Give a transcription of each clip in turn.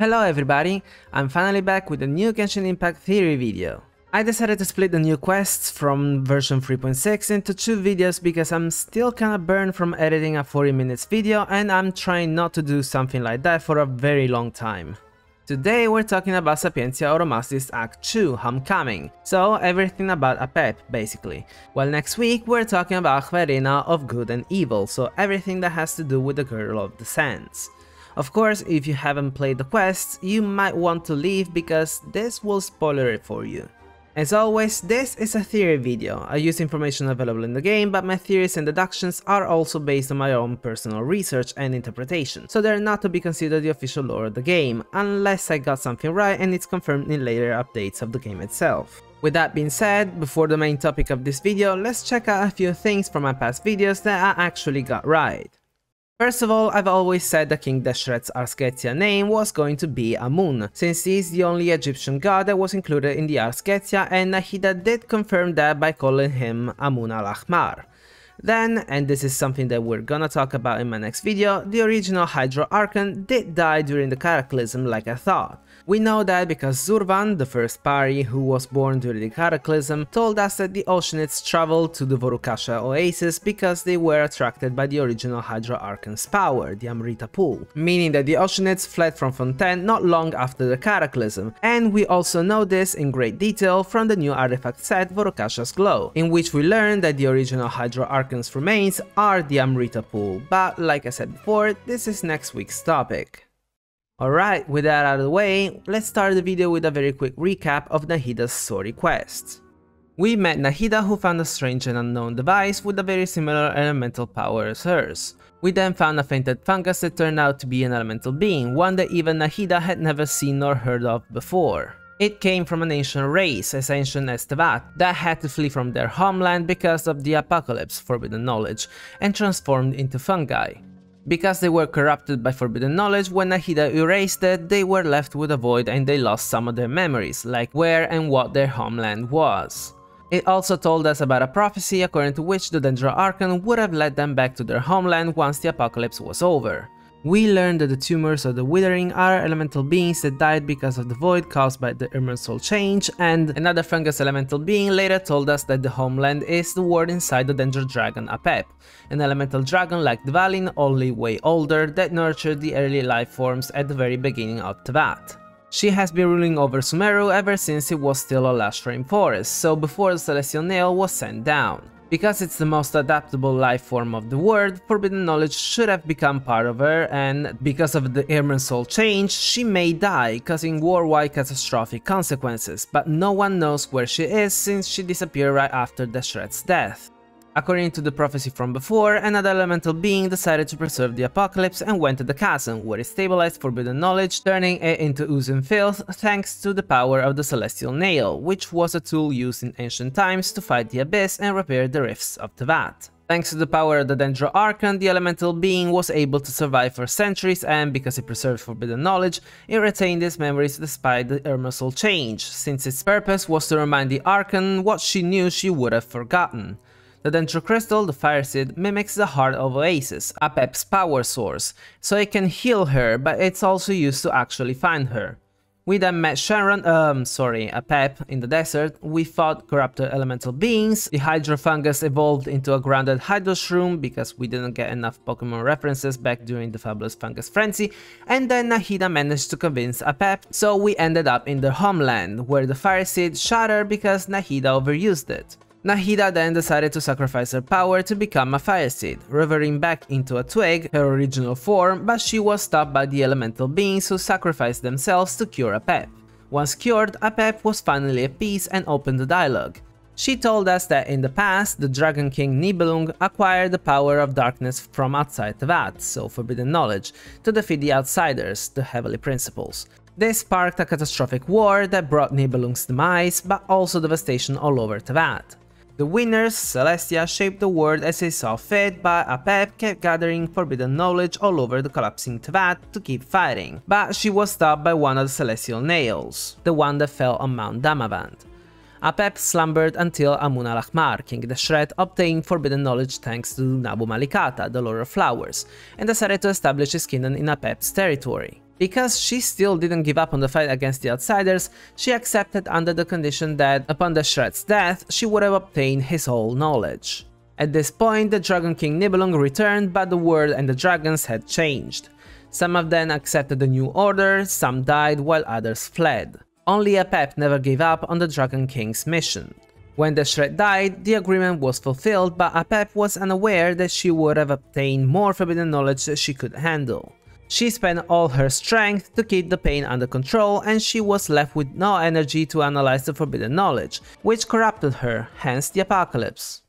Hello everybody, I'm finally back with a new Genshin Impact theory video. I decided to split the new quests from version 3.6 into two videos because I'm still kinda burned from editing a 40 minutes video and I'm trying not to do something like that for a very long time. Today we're talking about Sapientia Oromasdis Act 2, Homecoming, so everything about Apep, basically. While next week we're talking about Akverina of Good and Evil, so everything that has to do with the Girl of the Sands. Of course, if you haven't played the quests, you might want to leave because this will spoiler it for you. As always, this is a theory video. I use information available in the game, but my theories and deductions are also based on my own personal research and interpretation, so they're not to be considered the official lore of the game, unless I got something right and it's confirmed in later updates of the game itself. With that being said, before the main topic of this video, let's check out a few things from my past videos that I actually got right. First of all, I've always said that King Deshret's Ars Goetia name was going to be Amun, since he is the only Egyptian god that was included in the Ars Goetia, and Nahida did confirm that by calling him Amun al-Ahmar. Then, and this is something that we're gonna talk about in my next video, the original Hydro Archon did die during the Cataclysm like I thought. We know that because Zurvan, the first pari who was born during the Cataclysm, told us that the Oceanids traveled to the Vorukasha Oasis because they were attracted by the original Hydro Archon's power, the Amrita Pool, meaning that the Oceanids fled from Fontaine not long after the Cataclysm, and we also know this in great detail from the new artifact set Vorukasha's Glow, in which we learn that the original Hydro Archon's remains are the Amrita Pool, but like I said before, this is next week's topic. Alright, with that out of the way, let's start the video with a very quick recap of Nahida's story quest. We met Nahida, who found a strange and unknown device with a very similar elemental power as hers. We then found a fainted fungus that turned out to be an elemental being, one that even Nahida had never seen nor heard of before. It came from an ancient race, as ancient as Teyvat, that had to flee from their homeland because of the apocalypse, forbidden knowledge, and transformed into fungi. Because they were corrupted by forbidden knowledge, when Nahida erased it, they were left with a void and they lost some of their memories, like where and what their homeland was. It also told us about a prophecy according to which the Dendro Archon would have led them back to their homeland once the apocalypse was over. We learned that the tumors of the withering are elemental beings that died because of the void caused by the Irminsul change, and another fungus elemental being later told us that the homeland is the world inside the Dendro Dragon Apep, an elemental dragon like Dvalin, only way older, that nurtured the early life forms at the very beginning of Teyvat. She has been ruling over Sumeru ever since it was still a lush rainforest, so before the Celestial Nail was sent down. Because it's the most adaptable life form of the world, forbidden knowledge should have become part of her, and because of the Irminsul change, she may die, causing worldwide catastrophic consequences, but no one knows where she is since she disappeared right after Deshret's death. According to the prophecy from before, another elemental being decided to preserve the apocalypse and went to the chasm, where it stabilized forbidden knowledge, turning it into oozing filth thanks to the power of the Celestial Nail, which was a tool used in ancient times to fight the Abyss and repair the rifts of Teyvat. Thanks to the power of the Dendro Archon, the elemental being was able to survive for centuries, and because it preserved forbidden knowledge, it retained its memories despite the Irminsul change, since its purpose was to remind the Archon what she knew she would have forgotten. The Dendro Crystal, the Fire Seed, mimics the Heart of Oasis, Apep's power source, so it can heal her, but it's also used to actually find her. We then met Apep in the desert. We fought corrupted elemental beings, the Hydro Fungus evolved into a grounded Hydroshroom because we didn't get enough Pokemon references back during the Fabulous Fungus Frenzy, and then Nahida managed to convince Apep, so we ended up in their homeland, where the Fire Seed shattered because Nahida overused it. Nahida then decided to sacrifice her power to become a fire seed, reverting back into a twig, her original form, but she was stopped by the elemental beings who sacrificed themselves to cure Apep. Once cured, Apep was finally at peace and opened the dialogue. She told us that in the past, the Dragon King Nibelung acquired the power of darkness from outside Teyvat, so forbidden knowledge, to defeat the Outsiders, the Heavenly Principles. This sparked a catastrophic war that brought Nibelung's demise, but also devastation all over Teyvat. The winners, Celestia, shaped the world as they saw fit, but Apep kept gathering forbidden knowledge all over the collapsing Teyvat to keep fighting, but she was stopped by one of the Celestial Nails, the one that fell on Mount Damavand. Apep slumbered until Amun al-Ahmar, King Deshret, obtained forbidden knowledge thanks to Nabu Malikata, the Lord of Flowers, and decided to establish his kingdom in Apep's territory. Because she still didn't give up on the fight against the Outsiders, she accepted under the condition that, upon the Shred's death, she would have obtained his whole knowledge. At this point, the Dragon King Nibelung returned, but the world and the dragons had changed. Some of them accepted the new order, some died, while others fled. Only Apep never gave up on the Dragon King's mission. When the Shred died, the agreement was fulfilled, but Apep was unaware that she would have obtained more forbidden knowledge that she could handle. She spent all her strength to keep the pain under control, and she was left with no energy to analyze the forbidden knowledge, which corrupted her, hence the apocalypse.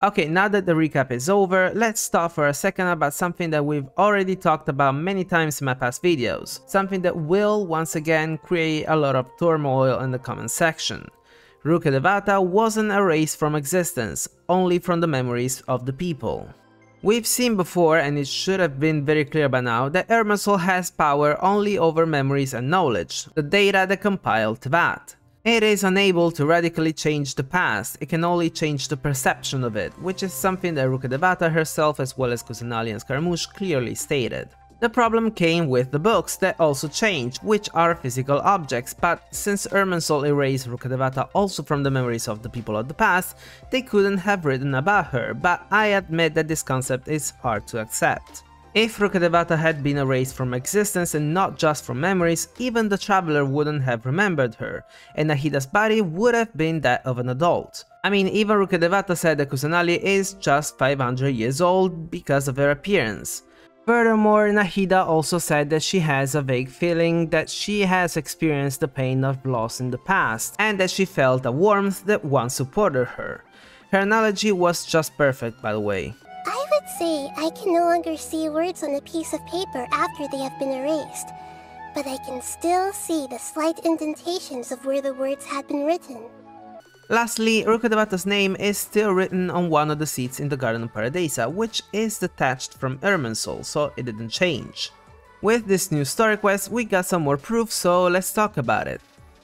Okay, now that the recap is over, let's talk for a second about something that we've already talked about many times in my past videos, something that will, once again, create a lot of turmoil in the comment section. Rukkhadevata wasn't erased from existence, only from the memories of the people. We've seen before, and it should have been very clear by now, that Irminsul has power only over memories and knowledge, the data that compiled Teyvat. It is unable to radically change the past, it can only change the perception of it, which is something that Rukkhadevata herself as well as Kusanali and Scaramouche clearly stated. The problem came with the books that also changed, which are physical objects, but since Irminsul erased Rukkhadevata also from the memories of the people of the past, they couldn't have written about her, but I admit that this concept is hard to accept. If Rukkhadevata had been erased from existence and not just from memories, even the Traveler wouldn't have remembered her, and Nahida's body would have been that of an adult. I mean, even Rukkhadevata said that Kusanali is just 500 years old because of her appearance. Furthermore, Nahida also said that she has a vague feeling that she has experienced the pain of loss in the past, and that she felt a warmth that once supported her. Her analogy was just perfect, by the way. I would say I can no longer see words on a piece of paper after they have been erased, but I can still see the slight indentations of where the words had been written. Lastly, Rukkhadevata's name is still written on one of the seats in the Garden of Paradisa, which is detached from Irminsul, so it didn't change. With this new story quest, we got some more proof, so let's talk about it.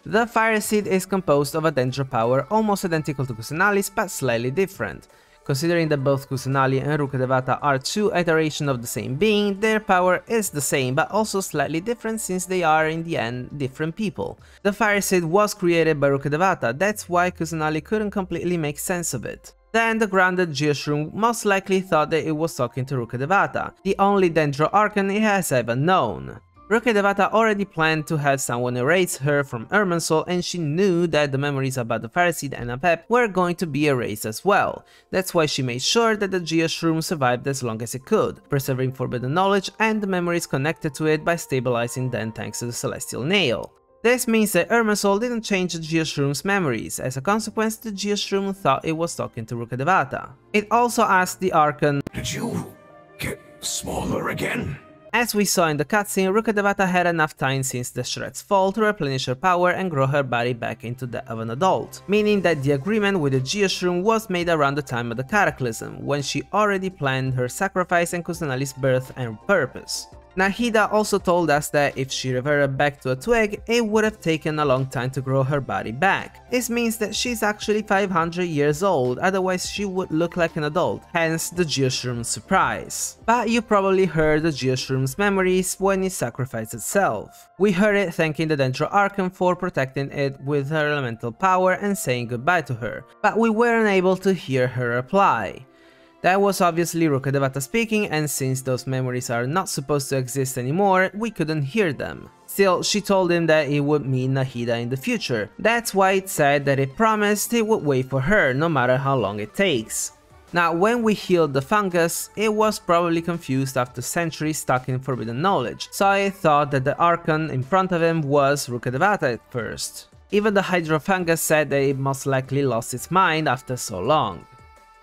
The Fire Seed is composed of a Dendro power almost identical to Kusanali's, but slightly different. Considering that both Kusanali and Rukkhadevata are two iterations of the same being, their power is the same but also slightly different since they are, in the end, different people. The Fire Seed was created by Rukkhadevata, that's why Kusanali couldn't completely make sense of it. Then the grounded Geoshroom most likely thought that it was talking to Rukkhadevata, the only Dendro Archon it has ever known. Rukkhadevata already planned to have someone erase her from Irminsul, and she knew that the memories about the Fire Seed and Apep were going to be erased as well. That's why she made sure that the Geoshroom survived as long as it could, preserving forbidden knowledge and the memories connected to it by stabilizing them thanks to the Celestial Nail. This means that Irminsul didn't change the Geoshroom's memories. As a consequence, the Geoshroom thought it was talking to Rukkhadevata. It also asked the Archon, "Did you get smaller again?" As we saw in the cutscene, Rukkhadevata had enough time since the Shred's fall to replenish her power and grow her body back into that of an adult, meaning that the agreement with the Geoshroom was made around the time of the Cataclysm, when she already planned her sacrifice and Kusanali's birth and purpose. Nahida also told us that if she reverted back to a twig, it would have taken a long time to grow her body back. This means that she's actually 500 years old, otherwise she would look like an adult, hence the Geoshroom's surprise. But you probably heard the Geoshroom's memories when it sacrificed itself. We heard it thanking the Dendro Archon for protecting it with her elemental power and saying goodbye to her, but we weren't able to hear her reply. That was obviously Rukkhadevata speaking, and since those memories are not supposed to exist anymore, we couldn't hear them. Still, she told him that it would meet Nahida in the future, that's why it said that it promised it would wait for her, no matter how long it takes. Now, when we healed the fungus, it was probably confused after centuries stuck in forbidden knowledge, so it thought that the Archon in front of him was Rukkhadevata at first. Even the Hydro Fungus said that it most likely lost its mind after so long.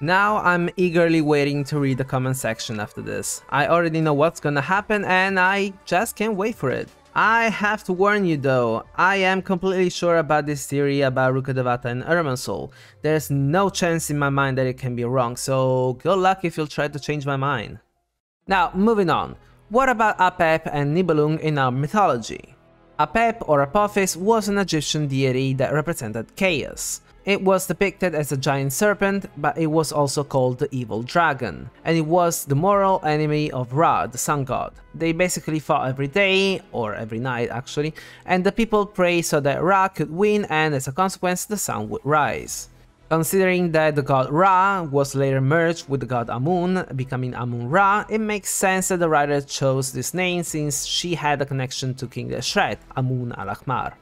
Now I'm eagerly waiting to read the comment section after this. I already know what's gonna happen and I just can't wait for it. I have to warn you though, I am completely sure about this theory about Rukkhadevata and Irminsul. There's no chance in my mind that it can be wrong, so good luck if you'll try to change my mind. Now, moving on. What about Apep and Nibelung in our mythology? Apep or Apophis was an Egyptian deity that represented chaos. It was depicted as a giant serpent, but it was also called the evil dragon, and it was the mortal enemy of Ra, the sun god. They basically fought every day, or every night actually, and the people prayed so that Ra could win and as a consequence the sun would rise. Considering that the god Ra was later merged with the god Amun, becoming Amun-Ra, it makes sense that the writer chose this name since she had a connection to King Deshret, Amun al-Ahmar.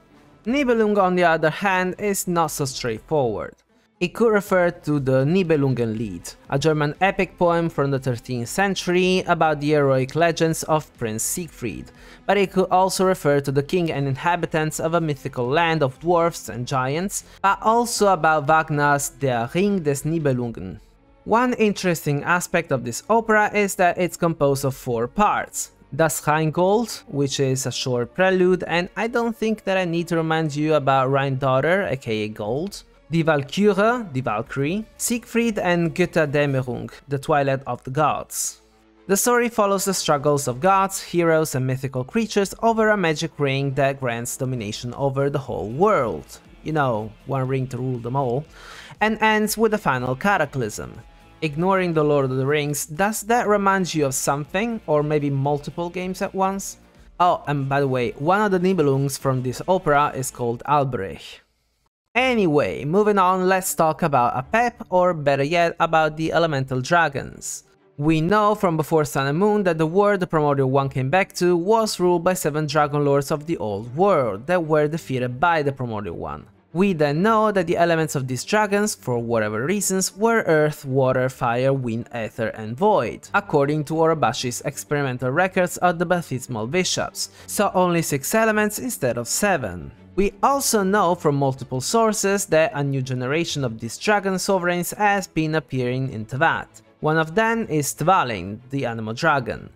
Nibelung, on the other hand, is not so straightforward. It could refer to the Nibelungenlied, a German epic poem from the 13th century about the heroic legends of Prince Siegfried, but it could also refer to the king and inhabitants of a mythical land of dwarfs and giants, but also about Wagner's Der Ring des Nibelungen. One interesting aspect of this opera is that it's composed of 4 parts. Das Rheingold, which is a short prelude, and I don't think that I need to remind you about Rheindaughter, aka Gold, Die Walküre, the Valkyrie, Siegfried, and Götterdämmerung, the Twilight of the Gods. The story follows the struggles of gods, heroes, and mythical creatures over a magic ring that grants domination over the whole world, you know, one ring to rule them all, and ends with the final cataclysm. Ignoring the Lord of the Rings, does that remind you of something, or maybe multiple games at once? Oh, and by the way, one of the Nibelungs from this opera is called Albrecht. Anyway, moving on, let's talk about Apep, or better yet, about the elemental dragons. We know from before Sun and Moon that the world the Primordial One came back to was ruled by 7 Dragon Lords of the Old World that were defeated by the Primordial One. We then know that the elements of these dragons, for whatever reasons, were earth, water, fire, wind, ether, and void, according to Orobashi's experimental records of the baptismal bishops, so only 6 elements instead of 7. We also know from multiple sources that a new generation of these dragon sovereigns has been appearing in Teyvat. One of them is Dvalin, the animal dragon.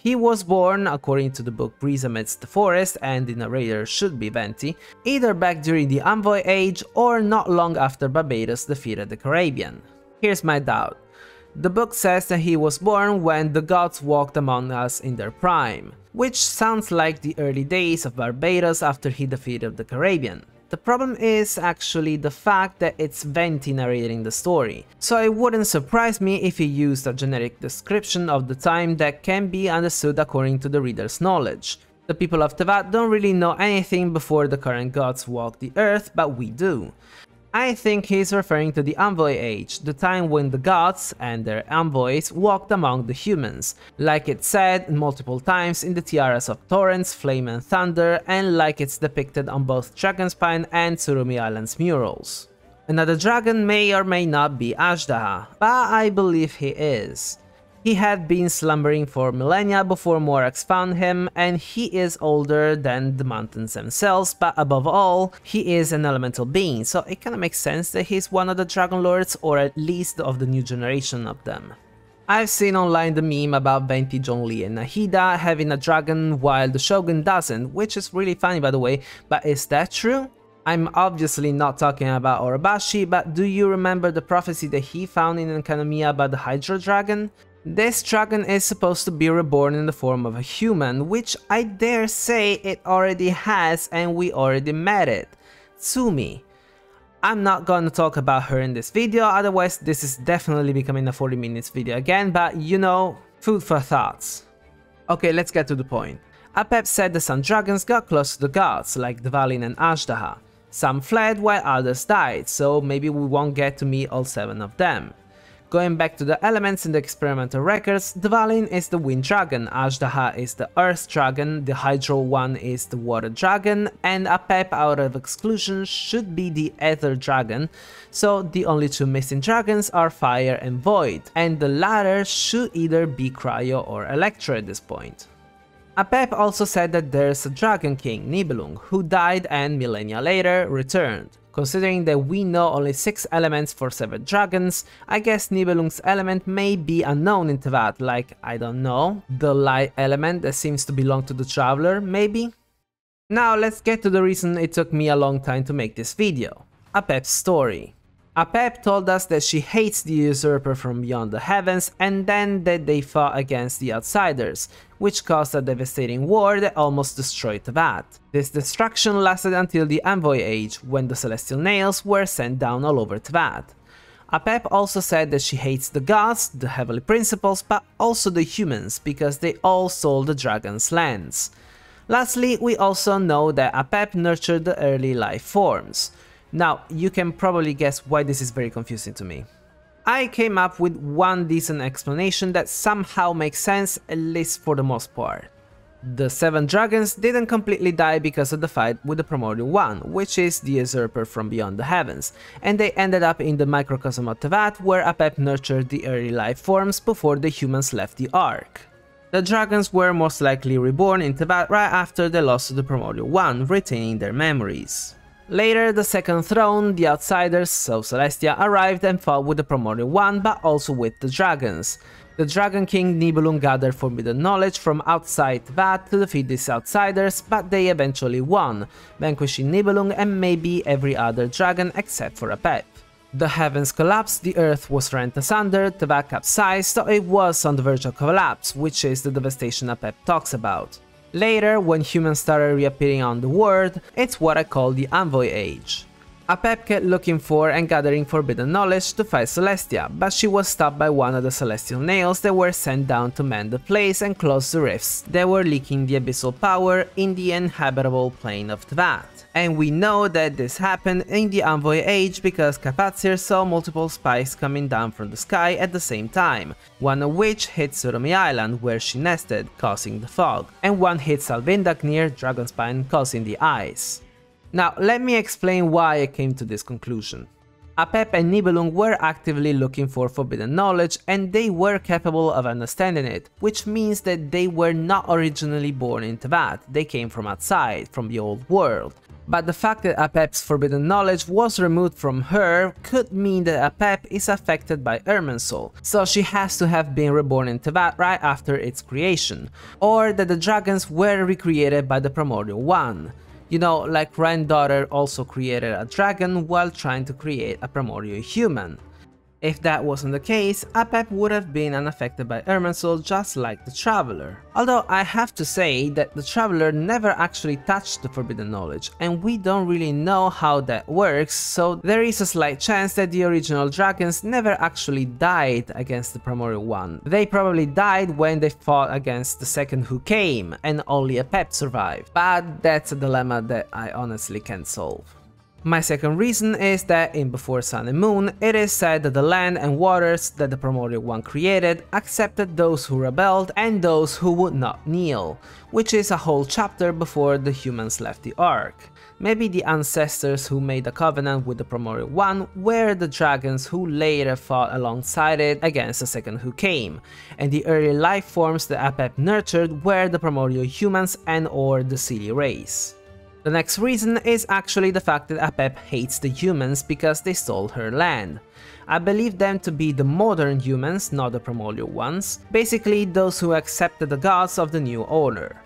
He was born, according to the book Breeze Amidst the Forest, and the narrator should be Venti, either back during the Envoy Age or not long after Barbatos defeated the Caribbean. Here's my doubt. The book says that he was born when the gods walked among us in their prime, which sounds like the early days of Barbatos after he defeated the Caribbean. The problem is actually the fact that it's Venti narrating the story, so it wouldn't surprise me if he used a generic description of the time that can be understood according to the reader's knowledge. The people of Teyvat don't really know anything before the current gods walked the earth, but we do. I think he's referring to the Envoy Age, the time when the gods and their envoys walked among the humans, like it's said multiple times in the tiaras of Torrents, Flame and Thunder, and like it's depicted on both Dragonspine and Tsurumi Island's murals. Another dragon may or may not be Ajdaha, but I believe he is. He had been slumbering for millennia before Morax found him, and he is older than the mountains themselves, but above all, he is an elemental being, so it kinda makes sense that he's one of the Dragon Lords, or at least of the new generation of them. I've seen online the meme about Venti, Zhongli, and Nahida having a dragon while the Shogun doesn't, which is really funny by the way, but is that true? I'm obviously not talking about Orobashi, but do you remember the prophecy that he found in Enkanomiya about the Hydro Dragon? This dragon is supposed to be reborn in the form of a human, which I dare say it already has, and we already met it, Tsumi. I'm not gonna talk about her in this video, otherwise this is definitely becoming a 40 minutes video again, but you know, food for thoughts. Okay, let's get to the point. Apep said the sun dragons got close to the gods, like Dvalin and Ajdaha. Some fled while others died, so maybe we won't get to meet all 7 of them. Going back to the elements in the experimental records, Dvalin is the wind dragon, Ajdaha is the earth dragon, the Hydro One is the water dragon, and Apep out of exclusion should be the ether dragon, so the only 2 missing dragons are fire and void, and the latter should either be Cryo or Electra at this point. Apep also said that there's a Dragon King, Nibelung, who died and millennia later returned. Considering that we know only 6 elements for 7 dragons, I guess Nibelung's element may be unknown in Teyvat, like, I don't know, the light element that seems to belong to the Traveler, maybe? Now let's get to the reason it took me a long time to make this video, Apep's story. Apep told us that she hates the usurper from beyond the heavens, and then that they fought against the Outsiders, which caused a devastating war that almost destroyed Teyvat. This destruction lasted until the Envoy Age, when the Celestial Nails were sent down all over Teyvat. Apep also said that she hates the gods, the Heavenly Principles, but also the humans, because they all sold the dragon's lands. Lastly, we also know that Apep nurtured the early life forms. Now, you can probably guess why this is very confusing to me. I came up with one decent explanation that somehow makes sense, at least for the most part. The seven dragons didn't completely die because of the fight with the Primordial One, which is the usurper from beyond the heavens, and they ended up in the microcosm of Teyvat, where Apep nurtured the early life forms before the humans left the Ark. The dragons were most likely reborn in Teyvat right after they lost to the Primordial One, retaining their memories. Later, the Second Throne, the Outsiders, so Celestia, arrived and fought with the Primordial One, but also with the dragons. The Dragon King Nibelung gathered forbidden knowledge from outside Teyvat to defeat these Outsiders, but they eventually won, vanquishing Nibelung and maybe every other dragon except for Apep. The heavens collapsed, the earth was rent asunder, Teyvat capsized, so it was on the verge of collapse, which is the devastation Apep talks about. Later, when humans started reappearing on the world, it's what I call the Envoy Age. Apep kept looking for and gathering forbidden knowledge to fight Celestia, but she was stopped by one of the Celestial Nails that were sent down to mend the place and close the rifts that were leaking the abyssal power in the inhabitable plane of Teyvat. And we know that this happened in the Envoy Age because Kapatsir saw multiple spikes coming down from the sky at the same time, one of which hit Suromi Island, where she nested, causing the fog, and one hit Salvindak near Dragonspine, causing the ice. Now, let me explain why I came to this conclusion. Apep and Nibelung were actively looking for forbidden knowledge, and they were capable of understanding it, which means that they were not originally born in Teyvat, they came from outside, from the old world. But the fact that Apep's forbidden knowledge was removed from her could mean that Apep is affected by Irminsul, so she has to have been reborn in Teyvat right after its creation, or that the dragons were recreated by the Primordial One. You know, like granddaughter also created a dragon while trying to create a primordial human. If that wasn't the case, Apep would have been unaffected by Irminsul just like the Traveler. Although I have to say that the Traveler never actually touched the forbidden knowledge, and we don't really know how that works, so there is a slight chance that the original dragons never actually died against the Primordial One. They probably died when they fought against the second who came, and only Apep survived. But that's a dilemma that I honestly can't solve. My second reason is that in Before Sun and Moon, it is said that the land and waters that the Primordial One created accepted those who rebelled and those who would not kneel, which is a whole chapter before the humans left the Ark. Maybe the ancestors who made a covenant with the Primordial One were the dragons who later fought alongside it against the second who came, and the early life forms that Apep nurtured were the primordial humans and or the Seelie race. The next reason is actually the fact that Apep hates the humans because they stole her land. I believe them to be the modern humans, not the primordial ones, basically those who accepted the gods of the new order.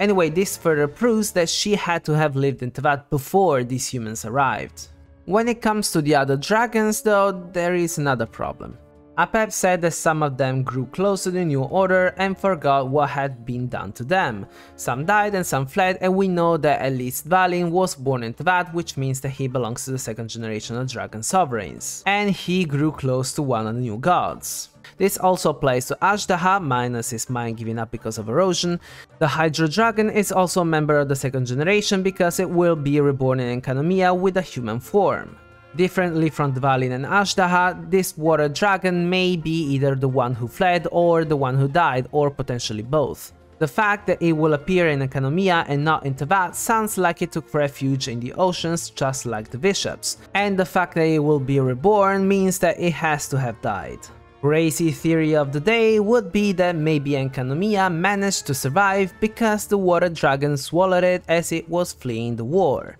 Anyway, this further proves that she had to have lived in Teyvat before these humans arrived. When it comes to the other dragons though, there is another problem. Apep said that some of them grew close to the new order and forgot what had been done to them. Some died and some fled, and we know that at least Dvalin was born in Teyvat, which means that he belongs to the second generation of dragon sovereigns. And he grew close to one of the new gods. This also applies to Ajdaha, minus his mind giving up because of erosion. The Hydro Dragon is also a member of the second generation because it will be reborn in Enkanomia with a human form. Differently from Dvalin and Ajdaha, this water dragon may be either the one who fled or the one who died, or potentially both. The fact that it will appear in Enkanomia and not in Teyvat sounds like it took refuge in the oceans, just like the bishops, and the fact that it will be reborn means that it has to have died. Crazy theory of the day would be that maybe Enkanomia managed to survive because the water dragon swallowed it as it was fleeing the war.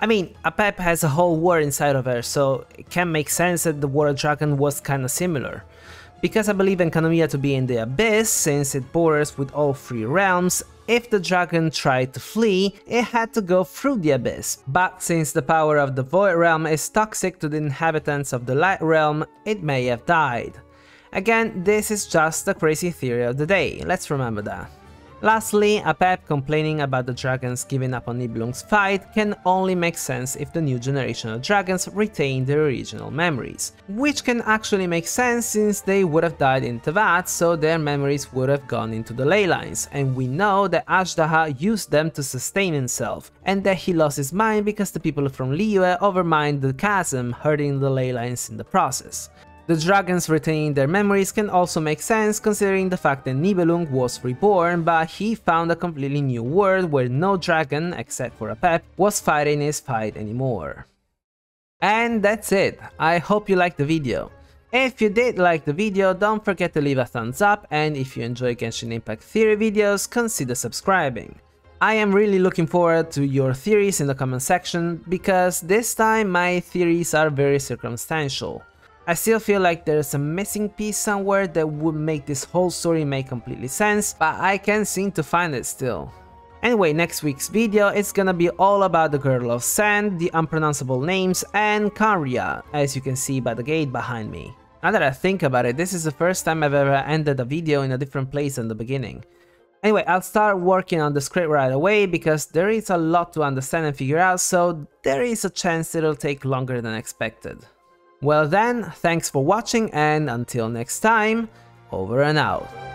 I mean, Apep has a whole war inside of her, so it can make sense that the water dragon was kinda similar. Because I believe Enkanomia to be in the Abyss, since it borders with all three realms, If the dragon tried to flee, it had to go through the abyss, but since the power of the Void Realm is toxic to the inhabitants of the Light Realm, it may have died. Again, this is just a crazy theory of the day, let's remember that. Lastly, Apep complaining about the dragons giving up on Nibelung's fight can only make sense if the new generation of dragons retain their original memories, which can actually make sense since they would have died in Teyvat, so their memories would have gone into the ley lines, and we know that Ashdaha used them to sustain himself, and that he lost his mind because the people from Liyue overmined the chasm, hurting the ley lines in the process. The dragons retaining their memories can also make sense considering the fact that Nibelung was reborn, but he found a completely new world where no dragon, except for Apep, was fighting his fight anymore. And that's it, I hope you liked the video. If you did like the video, don't forget to leave a thumbs up, and if you enjoy Genshin Impact theory videos, consider subscribing. I am really looking forward to your theories in the comment section, because this time my theories are very circumstantial. I still feel like there's a missing piece somewhere that would make this whole story make completely sense, but I can't seem to find it still. Anyway, next week's video is gonna be all about the Girl of Sand, the Unpronounceable Names, and Kanria, as you can see by the gate behind me. Now that I think about it, this is the first time I've ever ended a video in a different place than the beginning. Anyway, I'll start working on the script right away because there is a lot to understand and figure out, so there is a chance it'll take longer than expected. Well then, thanks for watching, and until next time, over and out.